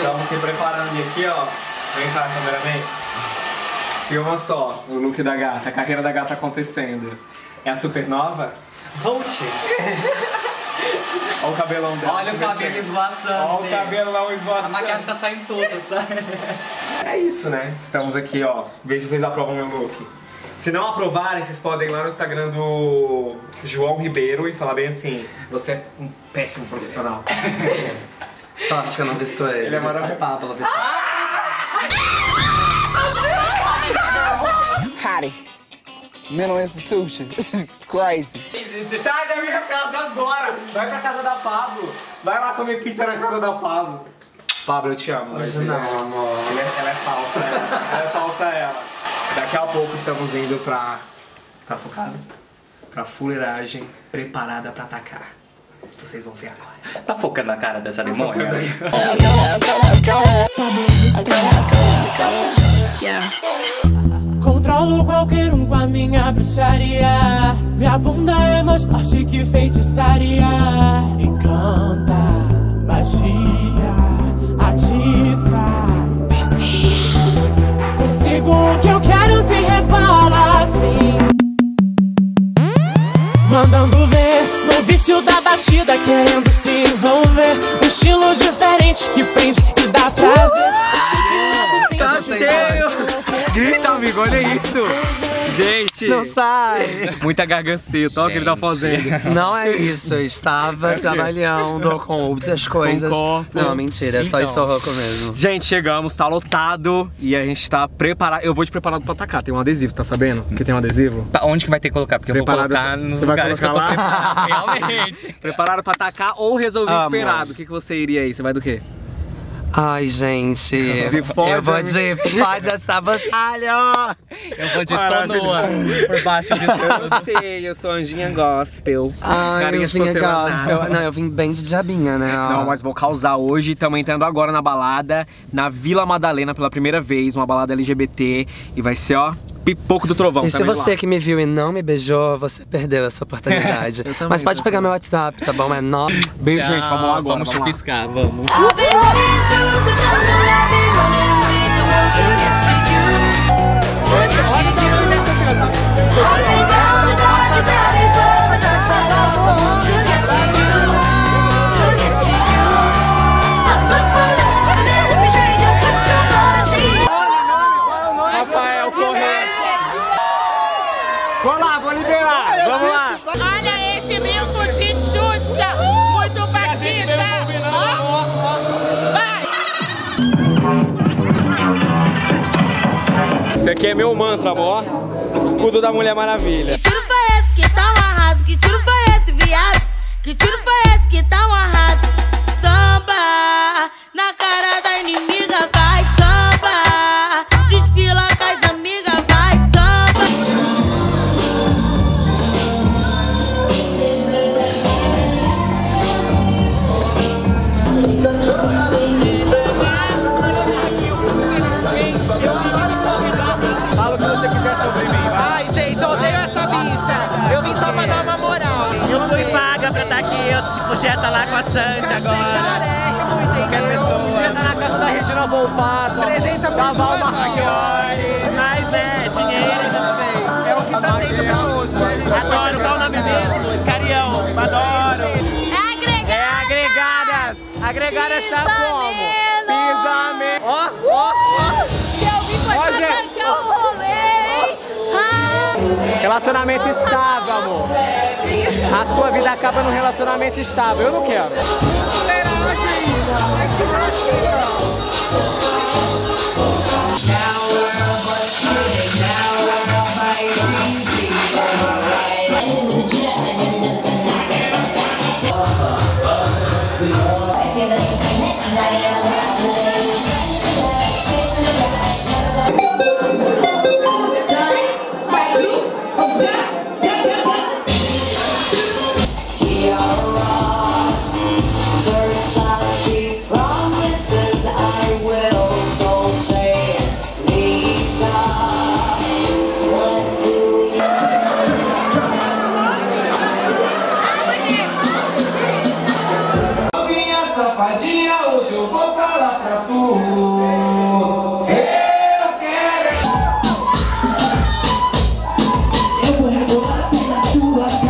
Então se preparando aqui, ó. Vem cá, cameraman. E olha só, o look da gata, a carreira da gata acontecendo. É a supernova? Volte! Olha o cabelão dela. Olha o cabelo esvoaçando. Olha o cabelão esvoaçando. A maquiagem tá saindo toda, sabe? É isso, né? Estamos aqui, ó. Veja se vocês aprovam meu look. Se não aprovarem, vocês podem ir lá no Instagram do João Ribeiro e falar bem assim: você é um péssimo profissional. Sorte que eu não visto ele. Ele é maravilhoso. Pabllo Vittar. Howdy. Mental institution, crazy. Sai da minha casa agora! Vai pra casa da Pabllo! Vai lá comer pizza na casa da Pabllo! Pabllo, eu te amo. Mas não, amor. Ela é falsa, ela. Ela é falsa, ela. Daqui a pouco estamos indo pra... Tá focado? Pra fuleiragem preparada pra atacar. Vocês vão ver agora. Tá focando na cara dessa demônia? Controlo qualquer com a minha bruxaria. Minha bunda é mais forte que feitiçaria. Encanta, magia, atiça, vicia. Consigo o que eu quero, se repara assim. Mandando ver no vício da batida, querendo se envolver. Um estilo diferente que prende e dá prazer. Tá cheio! Grita, amigo, olha isso! Gente! Não sai! Muita garganceta, olha o que ele tá fazendo. Não é isso, eu estava trabalhando com outras coisas. Com não, mentira, é só então, estorroco mesmo. Gente, chegamos, tá lotado e a gente tá preparado. Eu vou te preparado pra atacar, tem um adesivo, tá sabendo? Que tem um adesivo? Tá, onde que vai ter que colocar? Porque preparado, eu vou colocar nos lugares que eu tô preparado. Realmente! Preparado pra atacar ou resolvi esperado? O que você iria aí? Você vai do quê? Ai, gente, eu vou de pode essa batalha. Eu vou de tonoa por baixo de você. Eu sei, eu sou anjinha gospel. Ai, carinha anjinha gospel. Não, eu vim bem de diabinha, né? Não, mas vou causar hoje. Também entrando agora na balada, na Vila Madalena pela primeira vez. Uma balada LGBT. E vai ser, ó, pipoco do trovão. E se você lá que me viu e não me beijou, você perdeu essa oportunidade. Mas pode pegar meu WhatsApp, tá bom? É 9. Beijo, gente, vamos lá agora. Vamos piscar, vamos. Esse aqui é meu mantra, amor. Escudo da Mulher Maravilha. Que tiro foi esse que tá um arraso? Que tiro foi esse, viado? Que tiro foi esse que tá um arraso? Samba, na cara da inimiga vai samba. Desfila com as amigas vai samba. Tipo, já tá lá com a Sandy agora. Qualquer pessoa. Já tá na casa da Regina Volpato. Presença pra Cavalba Raquel. Mas é, dinheiro a gente fez. É o que tá tendo pra hoje, né? Adoro, qual o nome mesmo? Escarião, adoro. É Agregadas! É Agregadas! Agregadas tá como? Pisa mesmo! Ó, ó, ó! Que eu vim com a gente que eu rolei! Relacionamento estável, amor! A sua vida acaba num relacionamento estável, eu não quero. Versace promises I will. hoje eu vou falar pra tu. Eu quero. Eu vou rebolar pela sua cara.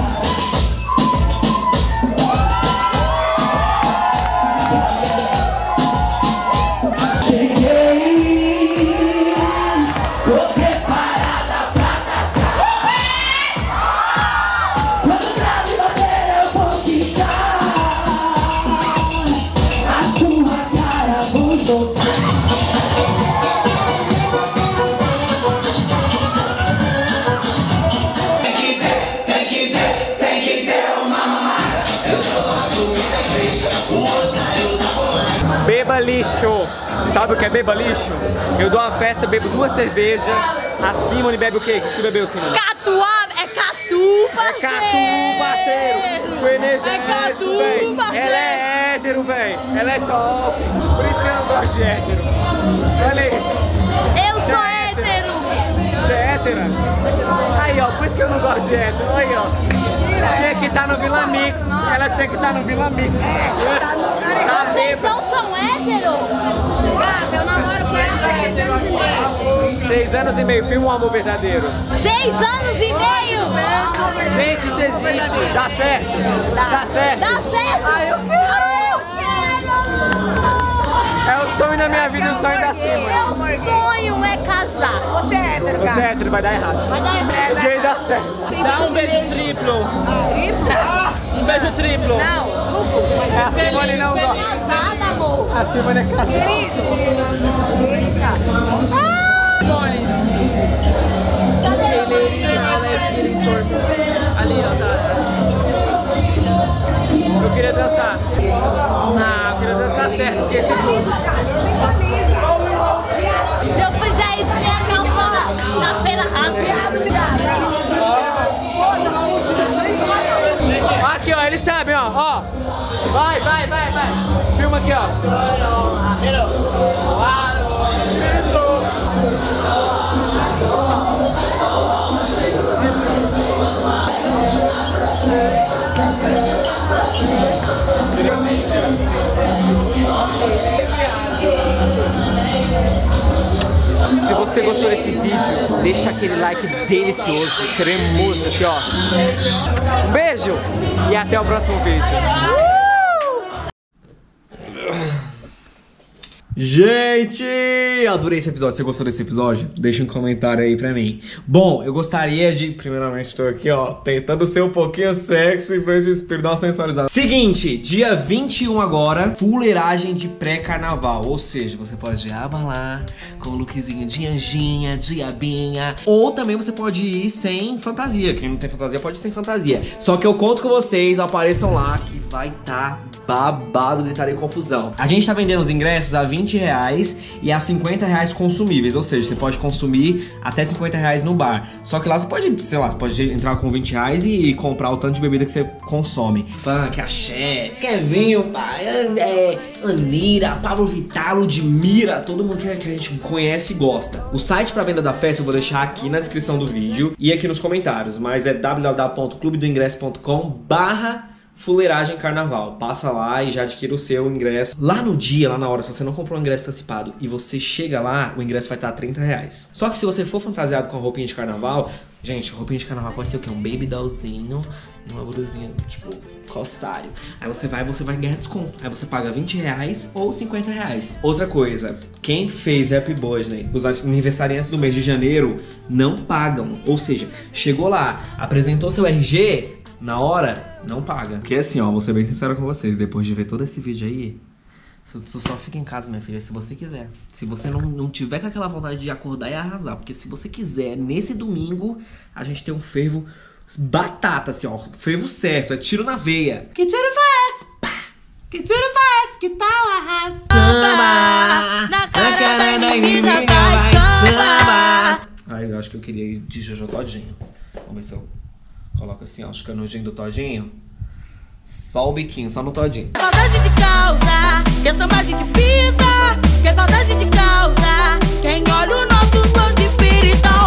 Cheguei, tô preparada pra atacar. Quando pra me bater eu vou quitar. Beba lixo, sabe o que é beba lixo? Eu dou uma festa, bebo duas cervejas. A Simone bebe o quê? O que tu bebeu, Simone? Catu, parceiro! Foi energético, véi! Ela é hétero, véi! Ela é top! Por isso que eu não gosto de hétero! Olha isso! Eu sou hétero! Você é hétera? Aí, ó, por isso que eu não gosto de hétero! Aí, ó! Tinha que estar no Vila Mix! Ela tinha que estar no Vila Mix! Vocês não são héteros? Eu namoro com ela 6 anos e meio. 6 anos e meio, filma um amor verdadeiro. 6 anos e meio? Gente, isso existe, dá certo. Dá certo. Ai, eu quero. É o sonho da minha vida, o sonho da Simone. Meu sonho é casar. Você é hétero, cara. Você é hétero, vai dar errado. Vai dar errado. Porque dá certo. Dá um beijo triplo. Triplo? Um beijo triplo. Não. A Simone não gosta. A Simone é casada. Simone. Ali, ó, tá. Eu queria dançar. Ah, eu queria dançar certo, esqueci tudo. Se eu fizer isso, minha calça na feira rasga. Aqui, ó, eles sabem, ó. Vai. Filma aqui, ó. Se você gostou desse vídeo, deixa aquele like delicioso, cremoso aqui, ó. Um beijo e até o próximo vídeo. Gente, eu adorei esse episódio. Você gostou desse episódio? Deixa um comentário aí pra mim. Bom, eu gostaria de... Primeiramente, tô aqui, ó, tentando ser um pouquinho sexy em frente ao espírito, dar uma sensualizada. Seguinte, dia 21 agora, fuleiragem de pré-carnaval. Ou seja, você pode ir à balada com o lookzinho de anjinha, de abinha. Ou também você pode ir sem fantasia. Quem não tem fantasia, pode ir sem fantasia. Só que eu conto com vocês, apareçam lá que vai tá babado, gritar em confusão. A gente tá vendendo os ingressos a R$20 e a R$50 consumíveis, ou seja, você pode consumir até R$50 no bar. Só que lá você pode, sei lá, você pode entrar com R$20 e comprar o tanto de bebida que você consome. Funk, axé, Kevinho, Anira, Pabllo Vittar, Admira, todo mundo que a gente conhece e gosta. O site pra venda da festa eu vou deixar aqui na descrição do vídeo e aqui nos comentários, mas é www.clubedoingresso.com/fuleiragem carnaval. Passa lá e já adquira o seu ingresso. Lá no dia, lá na hora, se você não comprou um ingresso antecipado e você chega lá, o ingresso vai estar R$30. Só que se você for fantasiado com a roupinha de carnaval, gente, roupinha de carnaval pode ser o quê? Um baby dollzinho, uma blusinha, tipo, corsário. Aí você vai ganhar desconto. Aí você paga R$20 ou R$50. Outra coisa, quem fez Happy Birthday, os aniversariantes do mês de janeiro não pagam. Ou seja, chegou lá, apresentou seu RG, na hora, não paga. Porque assim, ó, vou ser bem sincero com vocês, depois de ver todo esse vídeo aí, você só fica em casa, minha filha, se você quiser. Se você não tiver com aquela vontade de acordar e arrasar, porque se você quiser, nesse domingo, a gente tem um fervo batata, assim, ó, fervo certo, é tiro na veia. Que tiro faz? Pá! Que tiro faz? Que tal arrasa? Samba! Na cara da menina vai samba! Ai, eu acho que eu queria ir de Jojo Toddynho. Vamos ver se eu... Coloca assim, ó, os canudinhos do Toddynho. Só o biquinho, só no Toddynho. Saudade de causa, que é saudade de